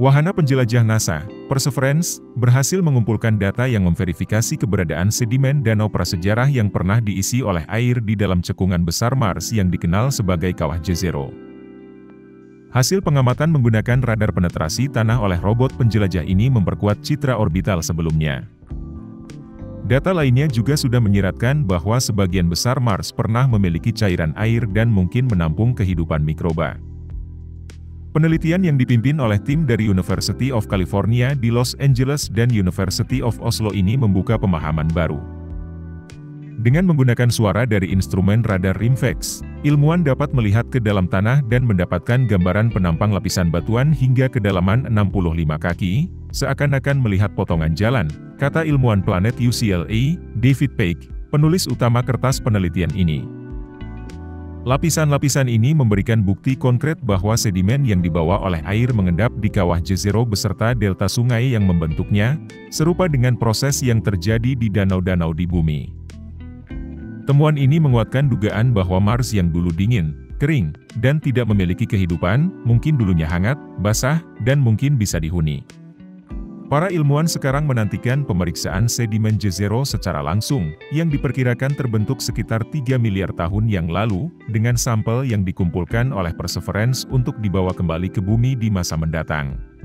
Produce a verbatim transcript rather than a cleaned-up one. Wahana penjelajah NASA, Perseverance, berhasil mengumpulkan data yang memverifikasi keberadaan sedimen danau prasejarah yang pernah diisi oleh air di dalam cekungan besar Mars yang dikenal sebagai Kawah Jezero. Hasil pengamatan menggunakan radar penetrasi tanah oleh robot penjelajah ini memperkuat citra orbital sebelumnya. Data lainnya juga sudah menyiratkan bahwa sebagian besar Mars pernah memiliki cairan air dan mungkin menampung kehidupan mikroba. Penelitian yang dipimpin oleh tim dari University of California di Los Angeles dan University of Oslo ini membuka pemahaman baru. Dengan menggunakan suara dari instrumen radar RIMFAX, ilmuwan dapat melihat ke dalam tanah dan mendapatkan gambaran penampang lapisan batuan hingga kedalaman enam puluh lima kaki, seakan-akan melihat potongan jalan, kata ilmuwan planet U C L A, David Paik, penulis utama kertas penelitian ini. Lapisan-lapisan ini memberikan bukti konkret bahwa sedimen yang dibawa oleh air mengendap di Kawah Jezero beserta delta sungai yang membentuknya, serupa dengan proses yang terjadi di danau-danau di bumi. Temuan ini menguatkan dugaan bahwa Mars yang dulu dingin, kering, dan tidak memiliki kehidupan, mungkin dulunya hangat, basah, dan mungkin bisa dihuni. Para ilmuwan sekarang menantikan pemeriksaan sedimen Jezero secara langsung, yang diperkirakan terbentuk sekitar tiga miliar tahun yang lalu, dengan sampel yang dikumpulkan oleh Perseverance untuk dibawa kembali ke bumi di masa mendatang.